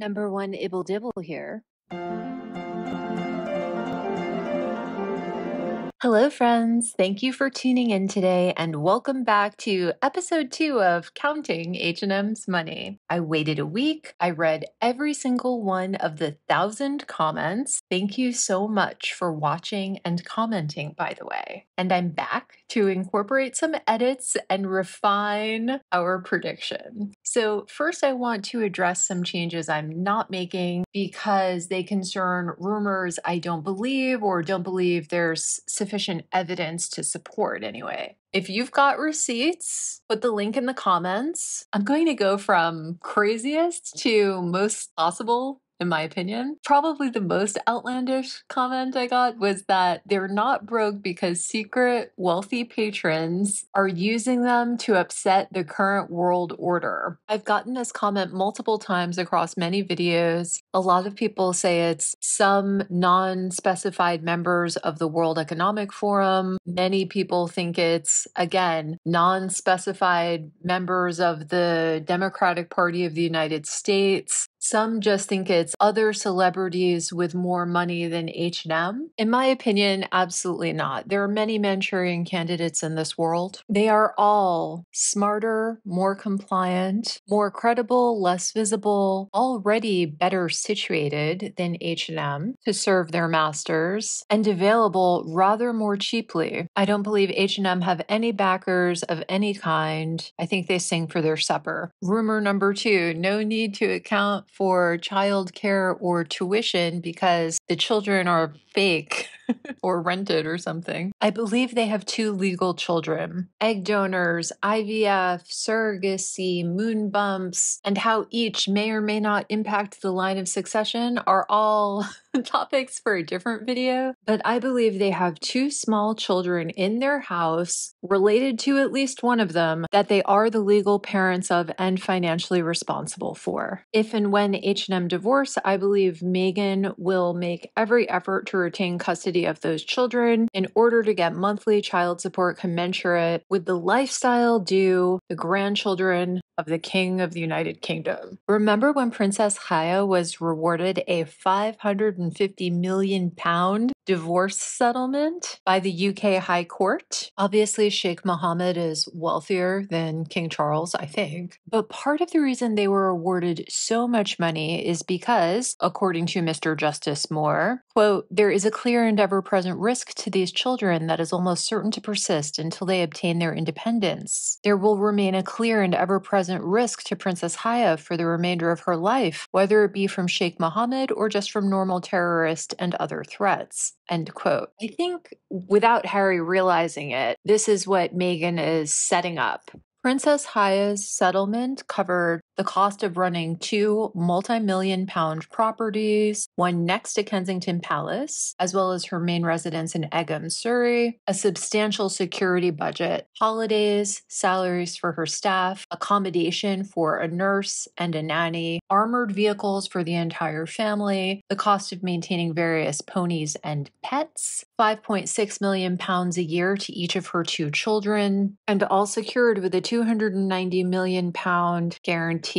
Number one, Ibble Dibble here. Hello, friends. Thank you for tuning in today and welcome back to episode 2 of Counting H&M's Money. I waited a week. I read every single one of the 1,000 comments. Thank you so much for watching and commenting, by the way. And I'm back to incorporate some edits and refine our prediction. So first, I want to address some changes I'm not making because they concern rumors I don't believe or don't believe there's sufficient evidence to support anyway. If you've got receipts, put the link in the comments. I'm going to go from craziest to most possible, in my opinion. Probably the most outlandish comment I got was that they're not broke because secret wealthy patrons are using them to upset the current world order. I've gotten this comment multiple times across many videos. A lot of people say it's some non-specified members of the World Economic Forum. Many people think it's, again, non-specified members of the Democratic Party of the United States. Some just think it's other celebrities with more money than H&M. In my opinion, absolutely not. There are many Manchurian candidates in this world. They are all smarter, more compliant, more credible, less visible, already better situated than H&M to serve their masters, and available rather more cheaply. I don't believe H&M have any backers of any kind. I think they sing for their supper. Rumor number 2, no need to account for childcare or tuition because the children are fake or rented or something. I believe they have 2 legal children. Egg donors, IVF, surrogacy, moon bumps, and how each may or may not impact the line of succession are all topics for a different video. But I believe they have 2 small children in their house related to at least one of them that they are the legal parents of and financially responsible for. If and when H&M divorce, I believe Meghan will make every effort to retain custody of those children in order to get monthly child support commensurate with the lifestyle due the grandchildren of the King of the United Kingdom. Remember when Princess Haya was rewarded a £550 million divorce settlement by the UK High Court? Obviously, Sheikh Mohammed is wealthier than King Charles, I think. But part of the reason they were awarded so much money is because, according to Mr. Justice Moore, quote, "There is a clear and ever-present risk to these children that is almost certain to persist until they obtain their independence. There will remain a clear and ever-present risk to Princess Haya for the remainder of her life, whether it be from Sheikh Mohammed or just from normal terrorists and other threats." End quote. I think without Harry realizing it, this is what Meghan is setting up. Princess Haya's settlement covered the cost of running 2 multi-million-pound properties, one next to Kensington Palace, as well as her main residence in Egham, Surrey, a substantial security budget, holidays, salaries for her staff, accommodation for a nurse and a nanny, armored vehicles for the entire family, the cost of maintaining various ponies and pets, £5.6 million a year to each of her 2 children, and all secured with a £290 million guarantee.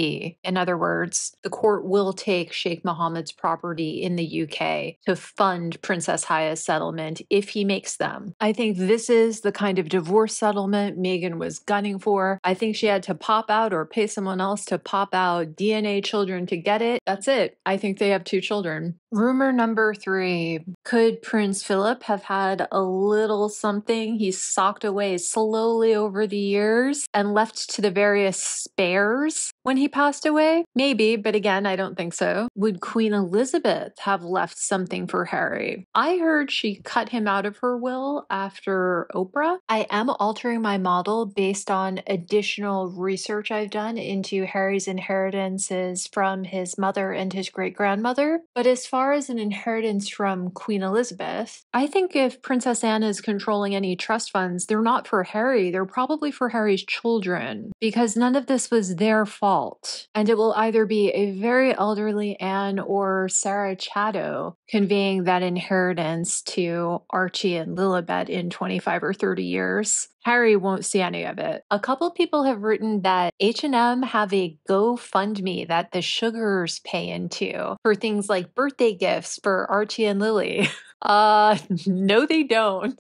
In other words, the court will take Sheikh Mohammed's property in the UK to fund Princess Haya's settlement if he makes them. I think this is the kind of divorce settlement Meghan was gunning for. I think she had to pop out or pay someone else to pop out DNA children to get it. That's it. I think they have 2 children. Rumor number 3, could Prince Philip have had a little something he socked away slowly over the years and left to the various spares when he passed away? Maybe, but again, I don't think so. Would Queen Elizabeth have left something for Harry? I heard she cut him out of her will after Oprah. I am altering my model based on additional research I've done into Harry's inheritances from his mother and his great-grandmother, but as far as an inheritance from Queen Elizabeth, I think if Princess Anne is controlling any trust funds, they're not for Harry, they're probably for Harry's children, because none of this was their fault. adult, and it will either be a very elderly Anne or Sarah Chatto conveying that inheritance to Archie and Lilibet in 25 or 30 years. Harry won't see any of it. A couple people have written that H&M have a GoFundMe that the sugars pay into for things like birthday gifts for Archie and Lily. No, they don't.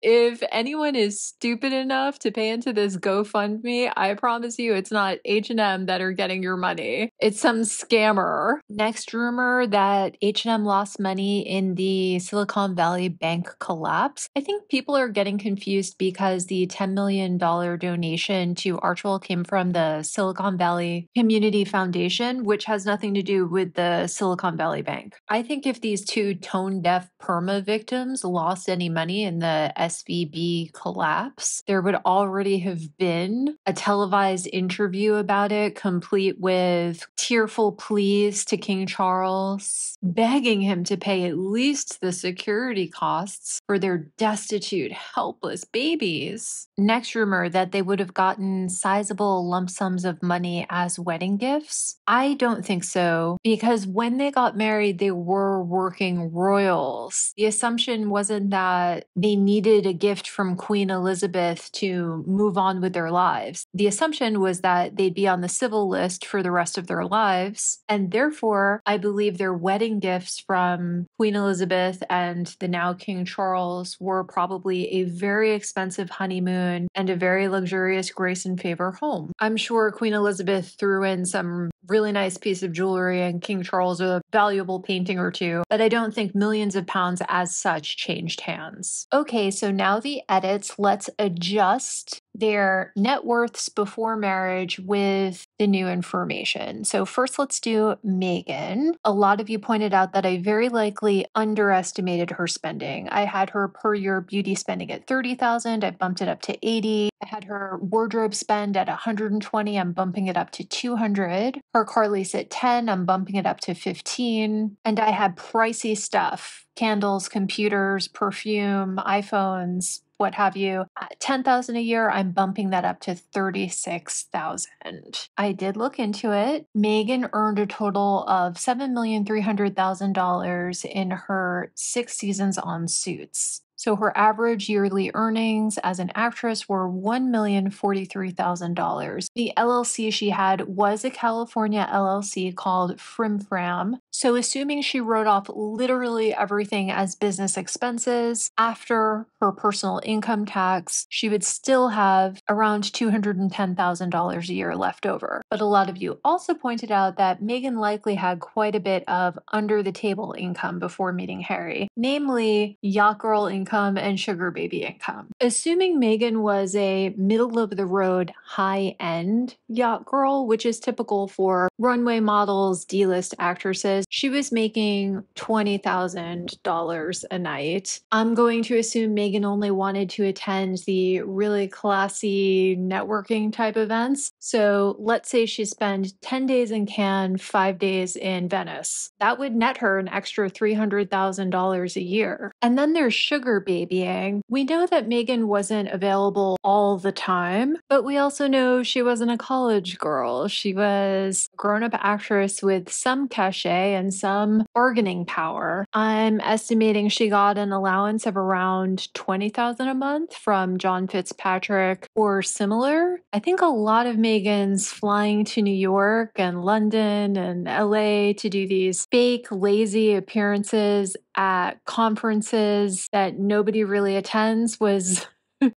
If anyone is stupid enough to pay into this GoFundMe, I promise you it's not H&M that are getting your money. It's some scammer. Next rumor that H&M lost money in the Silicon Valley bank collapse. I think people are getting confused because the $10 million donation to Archie came from the Silicon Valley Community Foundation, which has nothing to do with the Silicon Valley Bank. I think if these two tone-deaf PERMA victims lost any money in the SVB collapse, there would already have been a televised interview about it, complete with tearful pleas to King Charles, begging him to pay at least the security costs for their destitute, helpless babies. Next rumor that they would have gotten sizable lump sums of money as wedding gifts. I don't think so, because when they got married, they were working royals. The assumption wasn't that they needed a gift from Queen Elizabeth to move on with their lives. The assumption was that they'd be on the civil list for the rest of their lives, and therefore, I believe their wedding gifts from Queen Elizabeth and the now King Charles were probably a very expensive honeymoon and a very luxurious grace and favor home. I'm sure Queen Elizabeth threw in some really nice piece of jewelry and King Charles a valuable painting or two, but I don't think millions of pounds as such changed hands. Okay, so now the edits. Let's adjust their net worths before marriage with the new information. So first, let's do Meghan. A lot of you pointed out that I very likely underestimated her spending. I had her per year beauty spending at $30,000. I bumped it up to $80,000. I had her wardrobe spend at $120. I'm bumping it up to $200. Her car lease at $10. I'm bumping it up to $15. And I had pricey stuff: candles, computers, perfume, iPhones, what have you. At $10,000 a year, I'm bumping that up to $36,000. I did look into it. Meghan earned a total of $7,300,000 in her 6 seasons on Suits. So her average yearly earnings as an actress were $1,043,000. The LLC she had was a California LLC called Frimfram. So assuming she wrote off literally everything as business expenses after her personal income tax, she would still have around $210,000 a year left over. But a lot of you also pointed out that Meghan likely had quite a bit of under-the-table income before meeting Harry, namely yacht girl income and sugar baby income. Assuming Meghan was a middle-of-the-road, high-end yacht girl, which is typical for runway models, D-list actresses, she was making $20,000 a night. I'm going to assume Meghan only wanted to attend the really classy networking type events. So let's say she spent 10 days in Cannes, 5 days in Venice. That would net her an extra $300,000 a year. And then there's sugar babying. We know that Meghan wasn't available all the time, but we also know she wasn't a college girl. She was a grown-up actress with some cachet and some bargaining power. I'm estimating she got an allowance of around $20,000 a month from John Fitzpatrick or similar. I think a lot of Meghan's flying to New York and London and LA to do these fake, lazy appearances at conferences that nobody really attends was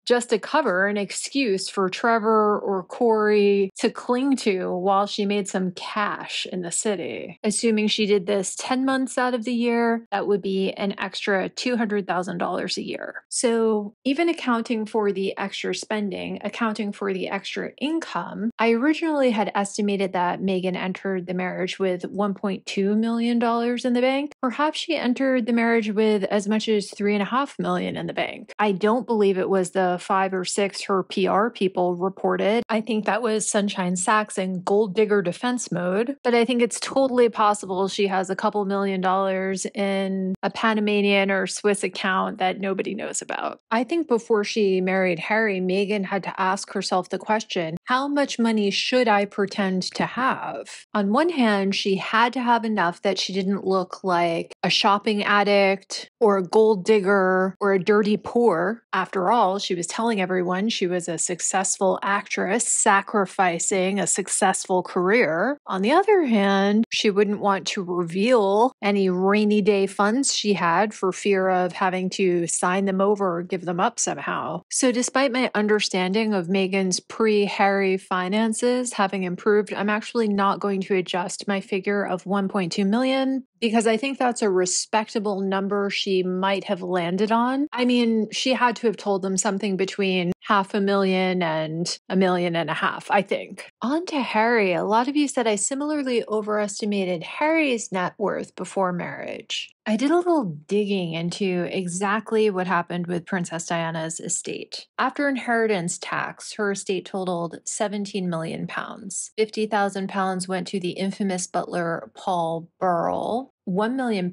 just a cover, an excuse for Trevor or Corey to cling to while she made some cash in the city. Assuming she did this 10 months out of the year, that would be an extra $200,000 a year. So even accounting for the extra spending, accounting for the extra income, I originally had estimated that Meghan entered the marriage with $1.2 million in the bank. Perhaps she entered the marriage with as much as $3.5 million in the bank. I don't believe it was the 5 or 6 her PR people reported. I think that was Sunshine Sachs in gold digger defense mode, but I think it's totally possible she has a couple $1,000,000 in a Panamanian or Swiss account that nobody knows about. I think before she married Harry, Meghan had to ask herself the question, how much money should I pretend to have? On one hand, she had to have enough that she didn't look like a shopping addict or a gold digger or a dirty poor. After all, she was telling everyone she was a successful actress, sacrificing a successful career. On the other hand, she wouldn't want to reveal any rainy day funds she had for fear of having to sign them over or give them up somehow. So despite my understanding of Meghan's pre-Harry finances having improved, I'm actually not going to adjust my figure of 1.2 million because I think that's a respectable number she might have landed on. I mean, she had to have told them something between $500,000 and $1.5 million, I think. On to Harry. A lot of you said I similarly overestimated Harry's net worth before marriage. I did a little digging into exactly what happened with Princess Diana's estate. After inheritance tax, her estate totaled £17 million. £50,000 went to the infamous butler Paul Burrell. £1 million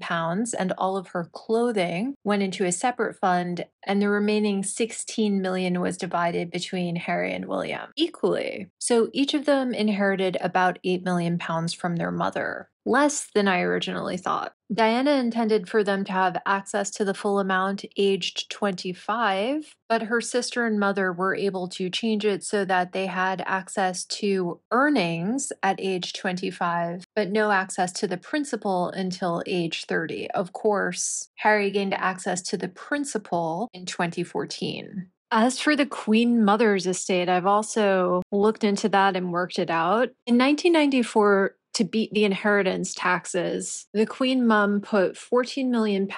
and all of her clothing went into a separate fund, and the remaining £16 million was divided between Harry and William equally. So each of them inherited about £8 million from their mother, less than I originally thought. Diana intended for them to have access to the full amount aged 25, but her sister and mother were able to change it so that they had access to earnings at age 25, but no access to the principal until age 30. Of course, Harry gained access to the principal in 2014. As for the Queen Mother's estate, I've also looked into that and worked it out. In 1994, to beat the inheritance taxes, the Queen Mum put £14 million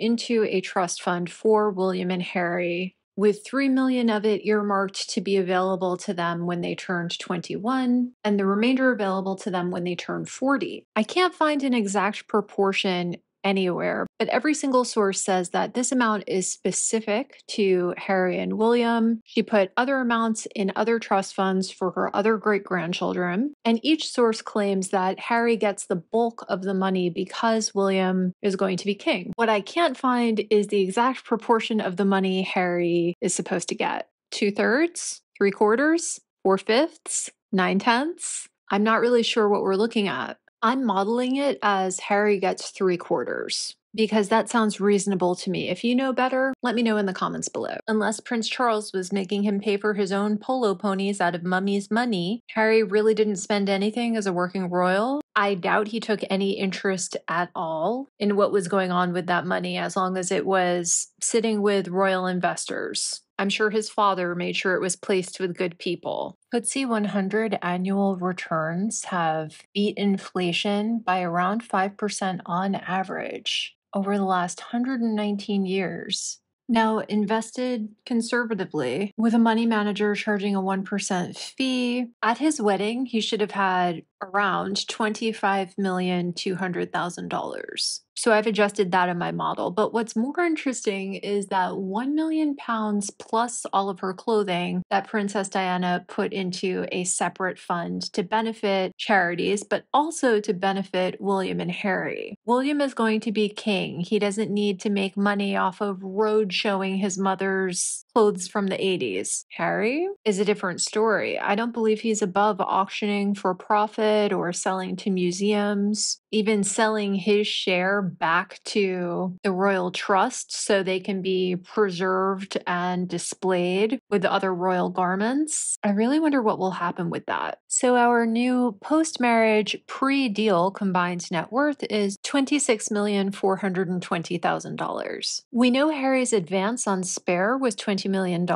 into a trust fund for William and Harry, with $3 million of it earmarked to be available to them when they turned 21, and the remainder available to them when they turned 40. I can't find an exact proportion anywhere, but every single source says that this amount is specific to Harry and William. She put other amounts in other trust funds for her other great-grandchildren, and each source claims that Harry gets the bulk of the money because William is going to be king. What I can't find is the exact proportion of the money Harry is supposed to get. 2/3, 3/4, 4/5, 9/10. I'm not really sure what we're looking at. I'm modeling it as Harry gets 3/4 because that sounds reasonable to me. If you know better, let me know in the comments below. Unless Prince Charles was making him pay for his own polo ponies out of mummy's money, Harry really didn't spend anything as a working royal. I doubt he took any interest at all in what was going on with that money as long as it was sitting with royal investors. I'm sure his father made sure it was placed with good people. FTSE 100 annual returns have beat inflation by around 5% on average over the last 119 years. Now, invested conservatively with a money manager charging a 1% fee. At his wedding, he should have had around $25,200,000. So I've adjusted that in my model. But what's more interesting is that £1 million plus all of her clothing that Princess Diana put into a separate fund to benefit charities, but also to benefit William and Harry. William is going to be king. He doesn't need to make money off of road showing his mother's clothes from the 80s. Harry is a different story. I don't believe he's above auctioning for profit or selling to museums, even selling his share back to the royal trust so they can be preserved and displayed with the other royal garments. I really wonder what will happen with that. So our new post-marriage pre-deal combined net worth is $26,420,000. We know Harry's advance on Spare was $20 million.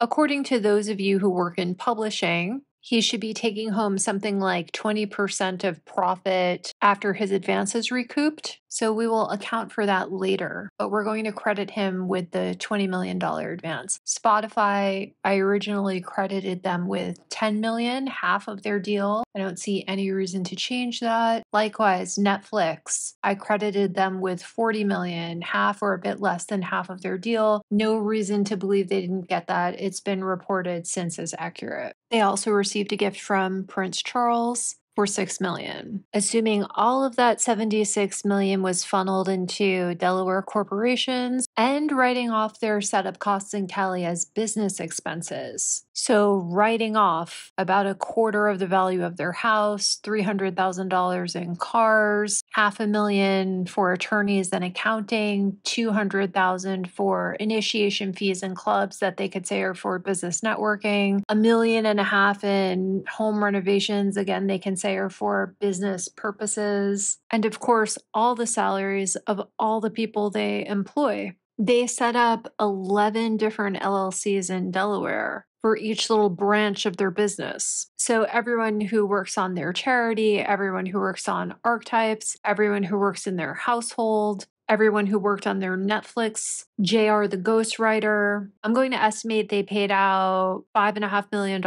According to those of you who work in publishing, he should be taking home something like 20% of profit after his advance is recouped. So we will account for that later, but we're going to credit him with the $20 million advance. Spotify, I originally credited them with $10 million, half of their deal. I don't see any reason to change that. Likewise, Netflix, I credited them with $40 million, half or a bit less than half of their deal. No reason to believe they didn't get that. It's been reported since as accurate. They also received a gift from Prince Charles for $6 million. Assuming all of that $76 million was funneled into Delaware corporations and writing off their setup costs in Cali as business expenses. So writing off about a quarter of the value of their house, $300,000 in cars, $500,000 for attorneys and accounting, $200,000 for initiation fees and clubs that they could say are for business networking, $1.5 million in home renovations, again, they can say are for business purposes, and of course, all the salaries of all the people they employ. They set up 11 different LLCs in Delaware for each little branch of their business. So everyone who works on their charity, everyone who works on Archetypes, everyone who works in their household, everyone who worked on their Netflix, JR the ghostwriter. I'm going to estimate they paid out $5.5 million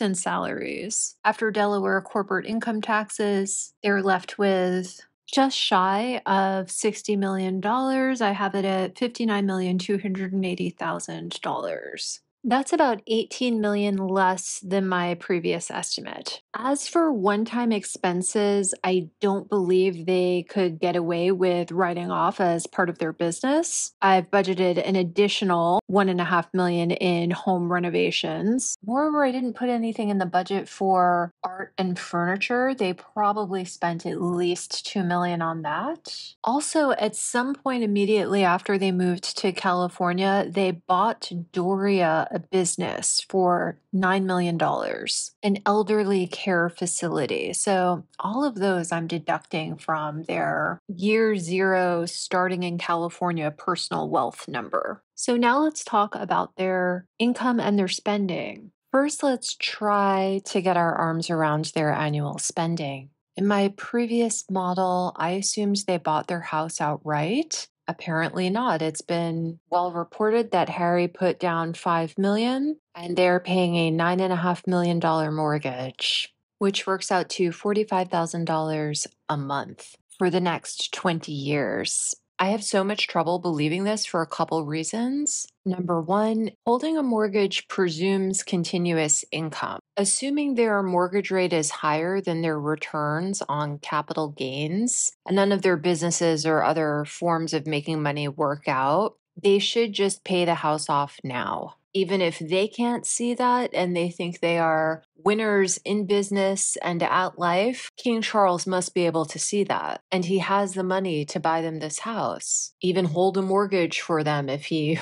in salaries. After Delaware corporate income taxes, they're left with just shy of $60 million. I have it at $59,280,000. That's about $18 million less than my previous estimate. As for one-time expenses, I don't believe they could get away with writing off as part of their business. I've budgeted an additional $1.5 million in home renovations. Moreover, I didn't put anything in the budget for art and furniture. They probably spent at least $2 million on that. Also, at some point immediately after they moved to California, they bought Doria, a business, for $9 million, an elderly care facility. So all of those I'm deducting from their year zero starting in California personal wealth number. So now let's talk about their income and their spending. First, let's try to get our arms around their annual spending. In my previous model, I assumed they bought their house outright. Apparently not. It's been well reported that Harry put down $5 million and they're paying a $9.5 million mortgage, which works out to $45,000 a month for the next 20 years. I have so much trouble believing this for a couple reasons. Number one, holding a mortgage presumes continuous income. Assuming their mortgage rate is higher than their returns on capital gains, and none of their businesses or other forms of making money work out, they should just pay the house off now. Even if they can't see that and they think they are winners in business and at life, King Charles must be able to see that. And he has the money to buy them this house, even hold a mortgage for them if he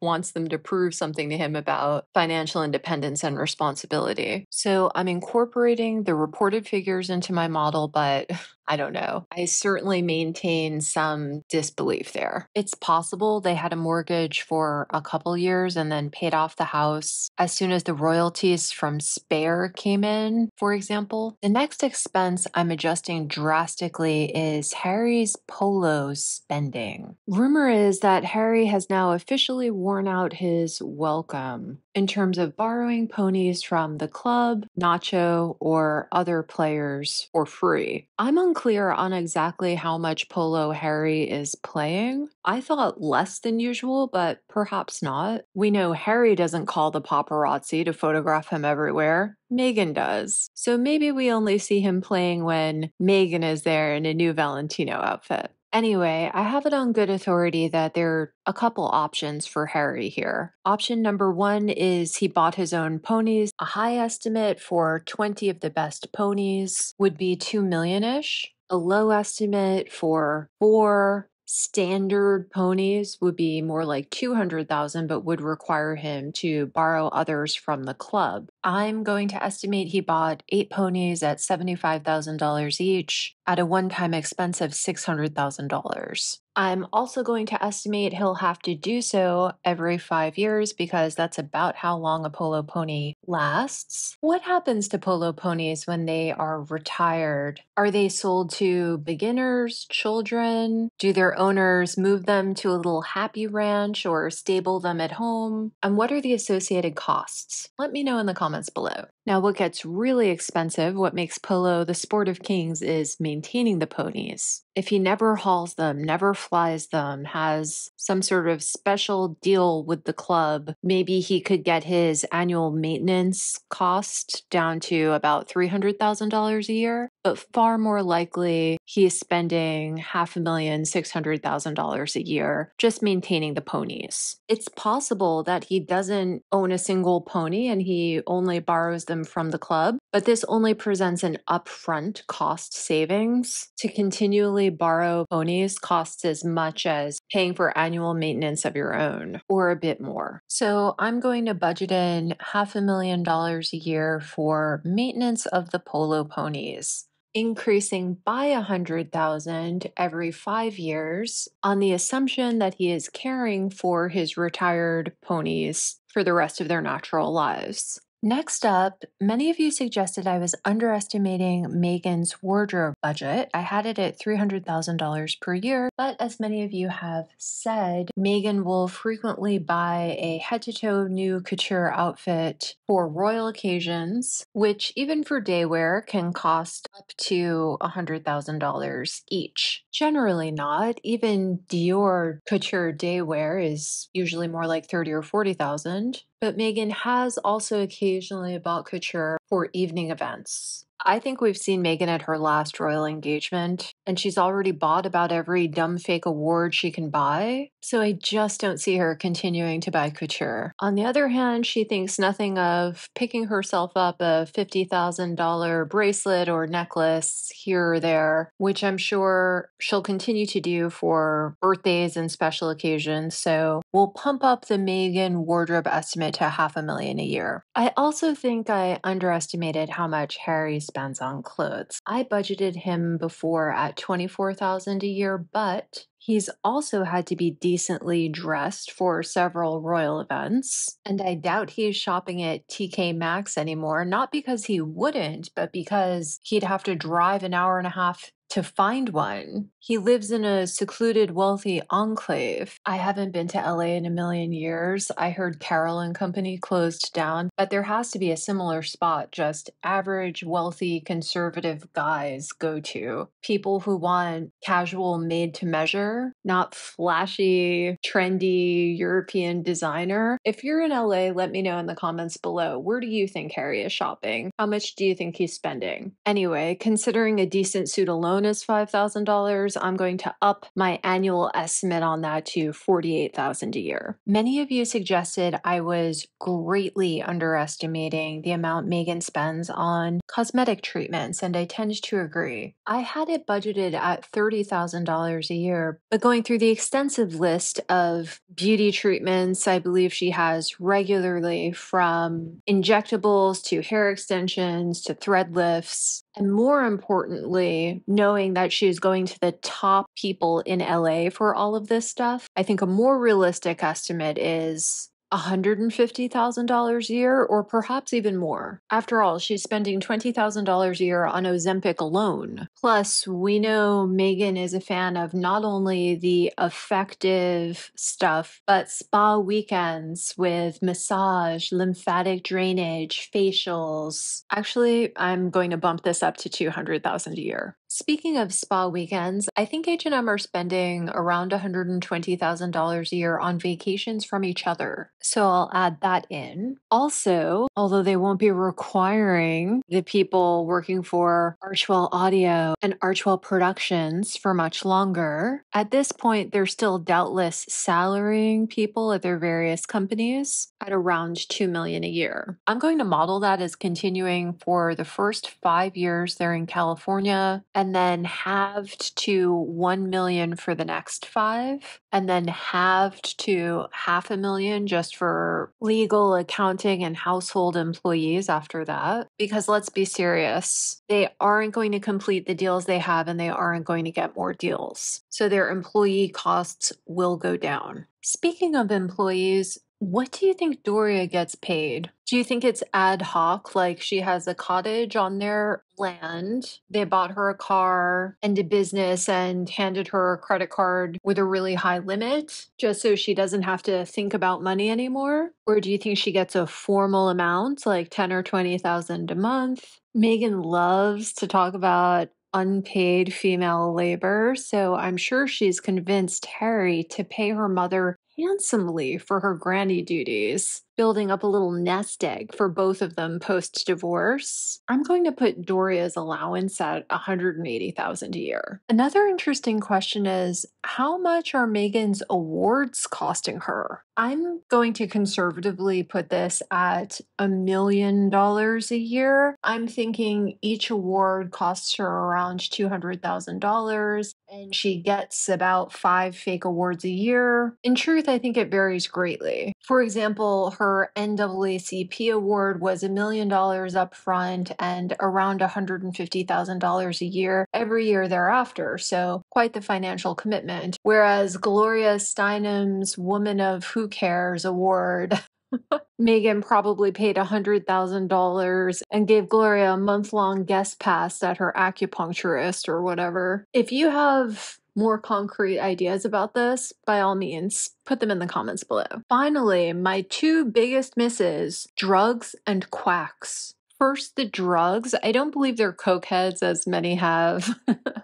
wants them to prove something to him about financial independence and responsibility. So I'm incorporating the reported figures into my model, but I don't know. I certainly maintain some disbelief there. It's possible they had a mortgage for a couple years and then paid off the house as soon as the royalties from Spare came in, for example. The next expense I'm adjusting drastically is Harry's polo spending. Rumor is that Harry has now officially worn out his welcome in terms of borrowing ponies from the club, Nacho, or other players for free. I'm unclear on exactly how much polo Harry is playing. I thought less than usual, but perhaps not. We know Harry doesn't call the paparazzi to photograph him everywhere. Meghan does. So maybe we only see him playing when Meghan is there in a new Valentino outfit. Anyway, I have it on good authority that there are a couple options for Harry here. Option number one is he bought his own ponies. A high estimate for 20 of the best ponies would be $2 million-ish. A low estimate for 4 standard ponies would be more like $200,000, but would require him to borrow others from the club. I'm going to estimate he bought 8 ponies at $75,000 each at a one-time expense of $600,000. I'm also going to estimate he'll have to do so every 5 years because that's about how long a polo pony lasts. What happens to polo ponies when they are retired? Are they sold to beginners, children? Do their owners move them to a little happy ranch or stable them at home? And what are the associated costs? Let me know in the comments below. Now, what gets really expensive, what makes polo the sport of kings, is maintaining the ponies. If he never hauls them, never flies them, has some sort of special deal with the club, maybe he could get his annual maintenance cost down to about $300,000 a year. But far more likely, he is spending $500,600,000 a year just maintaining the ponies. It's possible that he doesn't own a single pony and he only borrows them from the club, but this only presents an upfront cost savings. To continually borrow ponies costs as much as paying for annual maintenance of your own, or a bit more. So I'm going to budget in $500,000 a year for maintenance of the polo ponies, increasing by $100,000 every 5 years on the assumption that he is caring for his retired ponies for the rest of their natural lives. Next up, many of you suggested I was underestimating Meghan's wardrobe budget. I had it at $300,000 per year, but as many of you have said, Meghan will frequently buy a head-to-toe new couture outfit for royal occasions, which even for day wear can cost up to $100,000 each. Generally not. Even Dior couture day wear is usually more like $30,000 or $40,000. But Meghan has also occasionally bought couture for evening events. I think we've seen Meghan at her last royal engagement, and she's already bought about every dumb fake award she can buy, so I just don't see her continuing to buy couture. On the other hand, she thinks nothing of picking herself up a $50,000 bracelet or necklace here or there, which I'm sure she'll continue to do for birthdays and special occasions, so we'll pump up the Meghan wardrobe estimate to $500,000 a year. I also think I underestimated how much Harry's spends on clothes. I budgeted him before at $24,000 a year, but he's also had to be decently dressed for several royal events, and I doubt he's shopping at TK Maxx anymore, not because he wouldn't, but because he'd have to drive an hour and a half to find one. He lives in a secluded, wealthy enclave. I haven't been to LA in a million years. I heard Carroll and Company closed down, but there has to be a similar spot just average, wealthy, conservative guys go to. People who want casual made to measure, not flashy, trendy European designer. If you're in LA, let me know in the comments below. Where do you think Harry is shopping? How much do you think he's spending? Anyway, considering a decent suit alone is $5,000, I'm going to up my annual estimate on that to $48,000 a year. Many of you suggested I was greatly underestimating the amount Meghan spends on cosmetic treatments, and I tend to agree. I had it budgeted at $30,000 a year, but going through the extensive list of beauty treatments I believe she has regularly, from injectables to hair extensions to thread lifts, and more importantly, knowing that she's going to the top people in LA for all of this stuff, I think a more realistic estimate is $150,000 a year, or perhaps even more. After all, she's spending $20,000 a year on Ozempic alone. Plus, we know Meghan is a fan of not only the effective stuff, but spa weekends with massage, lymphatic drainage, facials. Actually, I'm going to bump this up to $200,000 a year. Speaking of spa weekends, I think H&M are spending around $120,000 a year on vacations from each other, so I'll add that in. Also, although they won't be requiring the people working for Archwell Audio and Archwell Productions for much longer, at this point they're still doubtless salarying people at their various companies at around $2 million a year. I'm going to model that as continuing for the first 5 years they're in California, and then halved to $1 million for the next 5, and then halved to $500,000 just for legal, accounting, and household employees after that. Because let's be serious, they aren't going to complete the deals they have and they aren't going to get more deals. So their employee costs will go down. Speaking of employees, What do you think Doria gets paid? Do you think it's ad hoc? Like she has a cottage on their land. They bought her a car and a business and handed her a credit card with a really high limit just so she doesn't have to think about money anymore? Or do you think she gets a formal amount like 10 or 20,000 a month? Meghan loves to talk about unpaid female labor, so I'm sure she's convinced Harry to pay her mother handsomely for her granny duties, building up a little nest egg for both of them post-divorce. I'm going to put Doria's allowance at $180,000 a year. Another interesting question is, how much are Meghan's awards costing her? I'm going to conservatively put this at $1 million a year. I'm thinking each award costs her around $200,000, and she gets about 5 fake awards a year. In truth, I think it varies greatly. For example, her NAACP award was $1 million up front and around $150,000 a year every year thereafter, so quite the financial commitment. Whereas Gloria Steinem's Woman of Who Cares award, Meghan probably paid $100,000 and gave Gloria a month-long guest pass at her acupuncturist or whatever. If you have more concrete ideas about this, by all means, put them in the comments below. Finally, my 2 biggest misses, drugs and quacks. First, the drugs. I don't believe they're coke heads, as many have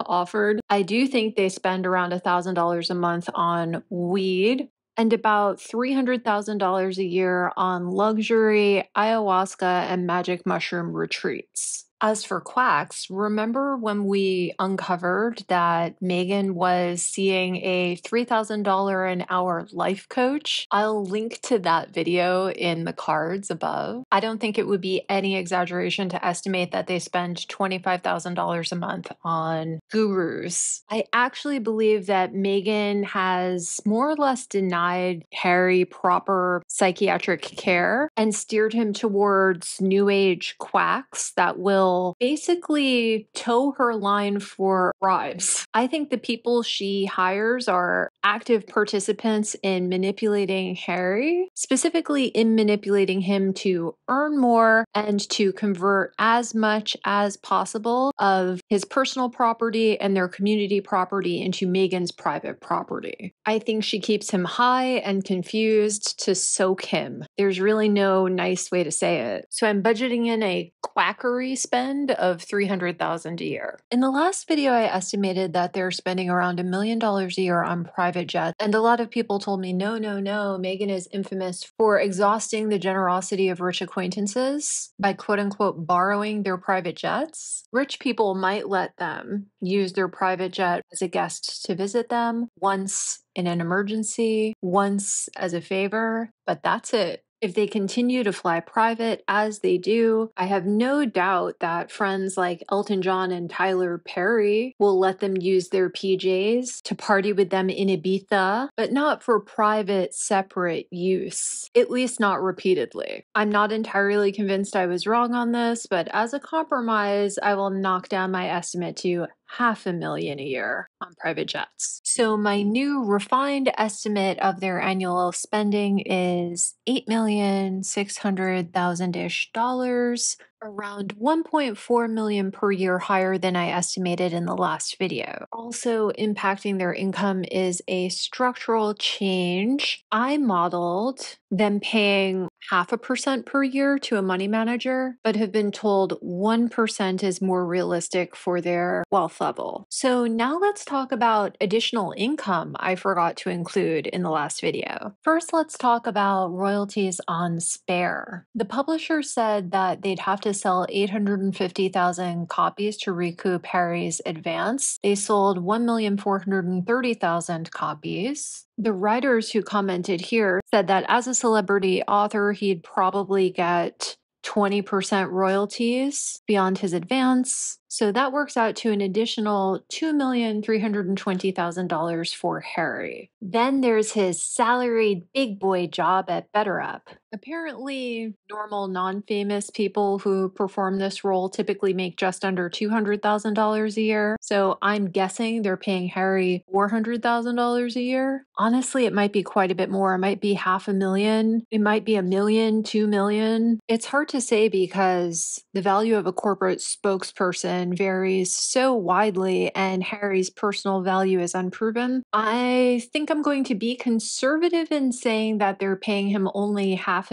offered. I do think they spend around $1,000 a month on weed and about $300,000 a year on luxury, ayahuasca, and magic mushroom retreats. As for quacks, remember when we uncovered that Meghan was seeing a $3,000 an hour life coach? I'll link to that video in the cards above. I don't think it would be any exaggeration to estimate that they spend $25,000 a month on gurus. I actually believe that Meghan has more or less denied Harry proper psychiatric care and steered him towards new age quacks that will basically toe her line for bribes. I think the people she hires are active participants in manipulating Harry, specifically in manipulating him to earn more and to convert as much as possible of his personal property and their community property into Meghan's private property. I think she keeps him high and confused to soak him. There's really no nice way to say it. So I'm budgeting in a quackery spend of $300,000 a year. In the last video, I estimated that they're spending around $1 million a year on private jets, and a lot of people told me, no, Meghan is infamous for exhausting the generosity of rich acquaintances by quote-unquote borrowing their private jets. Rich people might let them use their private jet as a guest to visit them, once in an emergency, once as a favor, but that's it. If they continue to fly private as they do, I have no doubt that friends like Elton John and Tyler Perry will let them use their PJs to party with them in Ibiza, but not for private, separate use, at least not repeatedly. I'm not entirely convinced I was wrong on this, but as a compromise, I will knock down my estimate to $500,000 a year on private jets. So my new refined estimate of their annual spending is $8,600,000-ish, around $1.4 million per year higher than I estimated in the last video. Also impacting their income is a structural change. I modeled them paying 0.5% per year to a money manager, but have been told 1% is more realistic for their wealth level. So now let's talk about additional income I forgot to include in the last video. First, let's talk about royalties on Spare. The publisher said that they'd have to sell 850,000 copies to recoup Harry's advance. They sold 1,430,000 copies. The writers who commented here said that as a celebrity author, he'd probably get 20% royalties beyond his advance. So that works out to an additional $2,320,000 for Harry. Then there's his salaried big boy job at BetterUp. Apparently, normal non-famous people who perform this role typically make just under $200,000 a year. So I'm guessing they're paying Harry $400,000 a year. Honestly, it might be quite a bit more. It might be $500,000. It might be $1 million, $2 million. It's hard to say because the value of a corporate spokesperson varies so widely and Harry's personal value is unproven. I think I'm going to be conservative in saying that they're paying him only $500,000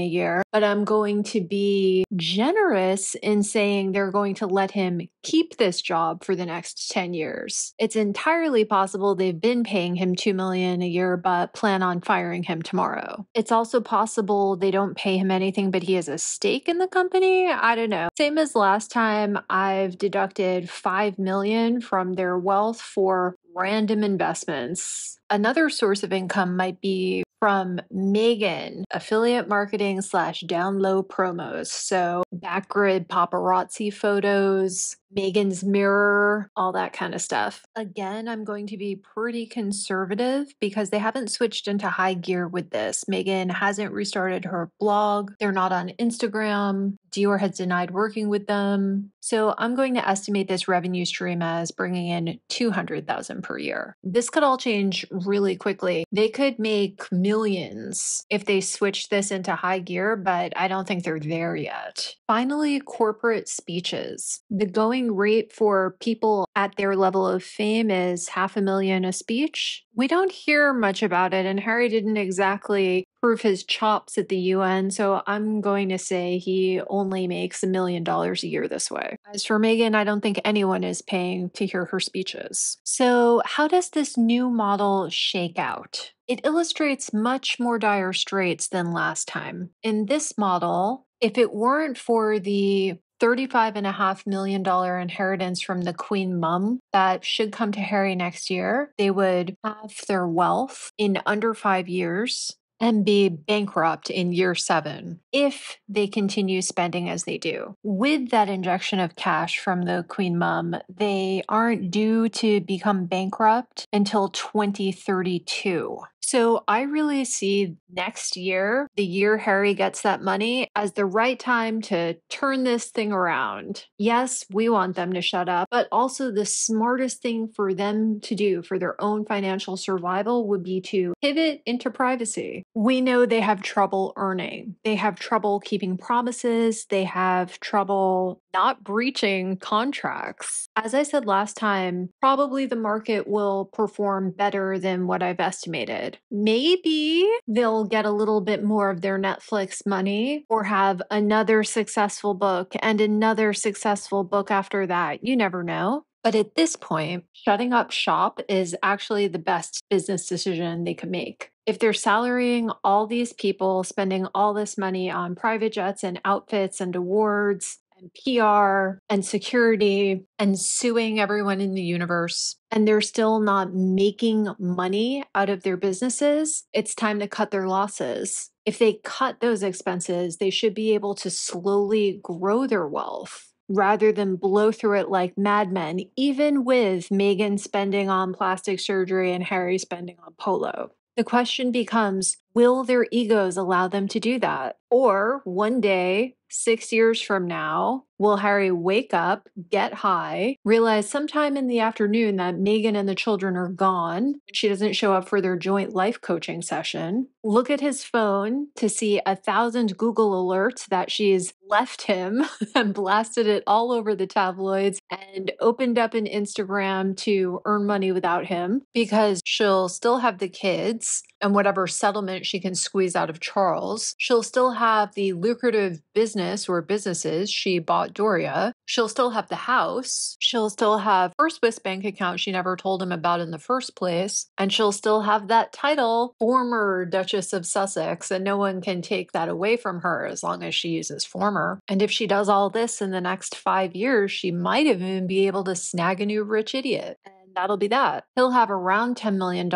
a year, but I'm going to be generous in saying they're going to let him keep this job for the next 10 years. It's entirely possible they've been paying him $2 million a year, but plan on firing him tomorrow. It's also possible they don't pay him anything, but he has a stake in the company. I don't know. Same as last time, I've deducted $5 million from their wealth for random investments. Another source of income might be from Meghan, affiliate marketing / down low promos. So backgrid paparazzi photos, Meghan's mirror, all that kind of stuff. Again, I'm going to be pretty conservative because they haven't switched into high gear with this. Meghan hasn't restarted her blog. They're not on Instagram. Dior has denied working with them. So I'm going to estimate this revenue stream as bringing in $200,000 per year. This could all change really quickly. They could make millions if they switch this into high gear, but I don't think they're there yet. Finally, corporate speeches. The going rate for people at their level of fame is $500,000 a speech. We don't hear much about it, and Harry didn't exactly prove his chops at the UN, so I'm going to say he only makes $1 million a year this way. As for Meghan, I don't think anyone is paying to hear her speeches. So how does this new model shake out? It illustrates much more dire straits than last time. In this model, if it weren't for the $35.5 million inheritance from the Queen Mum that should come to Harry next year, they would halve their wealth in under 5 years and be bankrupt in year 7 if they continue spending as they do. With that injection of cash from the Queen Mum, they aren't due to become bankrupt until 2032. So I really see next year, the year Harry gets that money, as the right time to turn this thing around. Yes, we want them to shut up, but also the smartest thing for them to do for their own financial survival would be to pivot into privacy. We know they have trouble earning. They have trouble keeping promises. They have trouble not breaching contracts. As I said last time, probably the market will perform better than what I've estimated. Maybe they'll get a little bit more of their Netflix money or have another successful book and another successful book after that. You never know. But at this point, shutting up shop is actually the best business decision they could make. If they're salarying all these people, spending all this money on private jets and outfits and awards and PR and security and suing everyone in the universe, and they're still not making money out of their businesses, it's time to cut their losses. If they cut those expenses, they should be able to slowly grow their wealth rather than blow through it like madmen, even with Meghan spending on plastic surgery and Harry spending on polo. The question becomes, will their egos allow them to do that? Or one day, 6 years from now, will Harry wake up, get high, realize sometime in the afternoon that Meghan and the children are gone, she doesn't show up for their joint life coaching session, look at his phone to see 1,000 Google alerts that she's left him and blasted it all over the tabloids and opened up an Instagram to earn money without him because she'll still have the kids and whatever settlement she can squeeze out of Charles. She'll still have the lucrative business or businesses she bought Doria. She'll still have the house. She'll still have her Swiss bank account she never told him about in the first place. And she'll still have that title, former Duchess of Sussex, and no one can take that away from her as long as she uses former. And if she does all this in the next 5 years, she might even be able to snag a new rich idiot. That'll be that. He'll have around $10 million,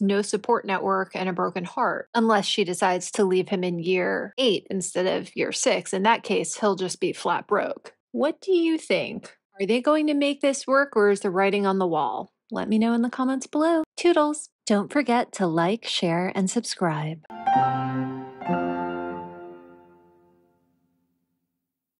no support network, and a broken heart, unless she decides to leave him in year 8 instead of year 6. In that case, he'll just be flat broke. What do you think? Are they going to make this work, or is the writing on the wall? Let me know in the comments below. Toodles! Don't forget to like, share, and subscribe.